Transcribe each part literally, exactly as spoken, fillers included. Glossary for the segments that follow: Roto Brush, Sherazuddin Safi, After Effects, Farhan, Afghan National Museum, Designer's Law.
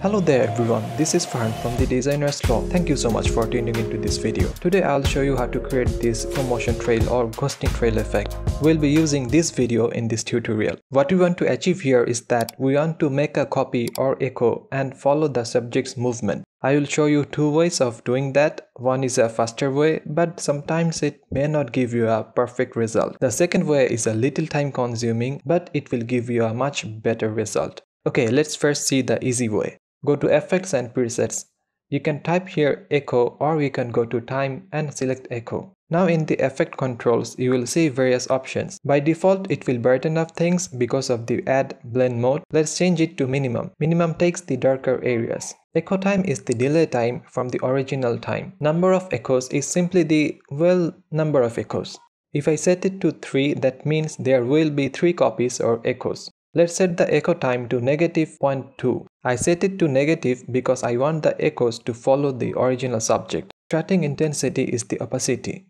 Hello there everyone, this is Farhan from the Designer's Law. Thank you so much for tuning into this video. Today I'll show you how to create this promotion trail or ghosting trail effect. We'll be using this video in this tutorial. What we want to achieve here is that we want to make a copy or echo and follow the subject's movement. I will show you two ways of doing that. One is a faster way, but sometimes it may not give you a perfect result. The second way is a little time consuming, but it will give you a much better result. Okay, let's first see the easy way. Go to Effects and Presets. You can type here Echo, or you can go to Time and select Echo. Now in the effect controls, you will see various options. By default, it will brighten up things because of the Add Blend mode. Let's change it to Minimum. Minimum takes the darker areas. Echo time is the delay time from the original time. Number of echoes is simply the, well, number of echoes. If I set it to three, that means there will be three copies or echoes. Let's set the echo time to negative zero point two. I set it to negative because I want the echoes to follow the original subject. Strutting intensity is the opacity,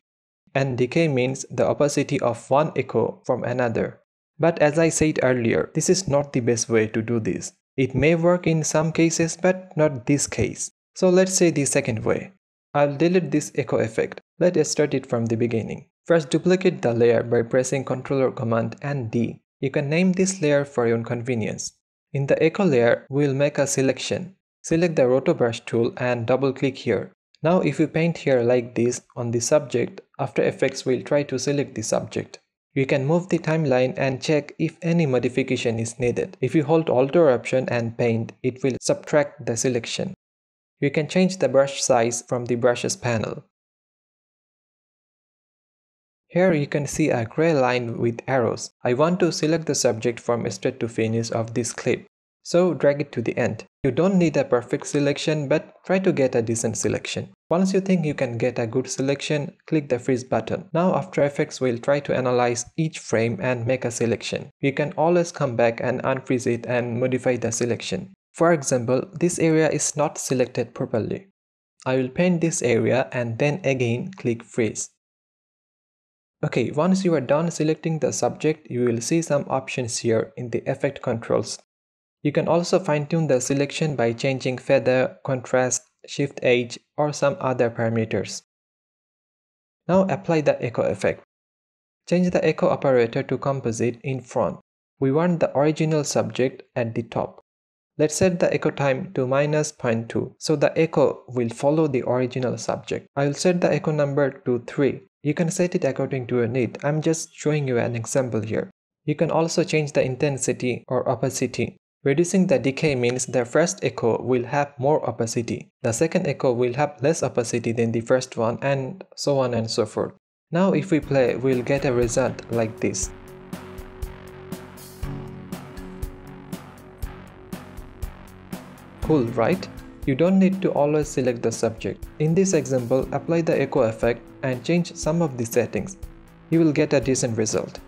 and decay means the opacity of one echo from another. But as I said earlier, this is not the best way to do this. It may work in some cases, but not this case. So let's say the second way. I'll delete this echo effect. Let us start it from the beginning. First, duplicate the layer by pressing Ctrl or Command and D. You can name this layer for your convenience. In the echo layer, we'll make a selection. Select the Roto Brush tool and double click here. Now if you paint here like this on the subject, After Effects will try to select the subject. You can move the timeline and check if any modification is needed. If you hold Alt or Option and paint, it will subtract the selection. You can change the brush size from the brushes panel. Here you can see a gray line with arrows. I want to select the subject from start to finish of this clip, so drag it to the end. You don't need a perfect selection, but try to get a decent selection. Once you think you can get a good selection, click the freeze button. Now After Effects will try to analyze each frame and make a selection. You can always come back and unfreeze it and modify the selection. For example, this area is not selected properly. I will paint this area and then again click freeze. Okay, once you are done selecting the subject, you will see some options here in the effect controls. You can also fine-tune the selection by changing feather, contrast, shift edge, or some other parameters. Now apply the echo effect. Change the echo operator to composite in front. We want the original subject at the top. Let's set the echo time to minus zero point two, so the echo will follow the original subject. I will set the echo number to three. You can set it according to your need. I'm just showing you an example here. You can also change the intensity or opacity. Reducing the decay means the first echo will have more opacity. The second echo will have less opacity than the first one, and so on and so forth. Now if we play, we'll get a result like this. Cool, right? You don't need to always select the subject. In this example, apply the echo effect and change some of the settings. You will get a decent result.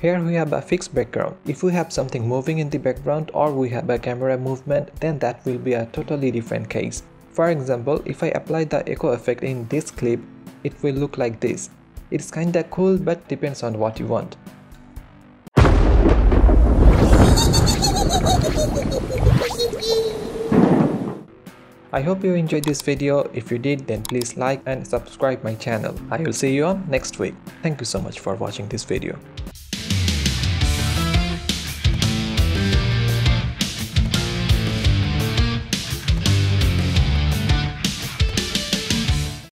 Here we have a fixed background. If we have something moving in the background or we have a camera movement, then that will be a totally different case. For example, if I apply the echo effect in this clip, it will look like this. It's kinda cool, but depends on what you want. I hope you enjoyed this video. If you did, then please like and subscribe my channel. I will see you on next week. Thank you so much for watching this video.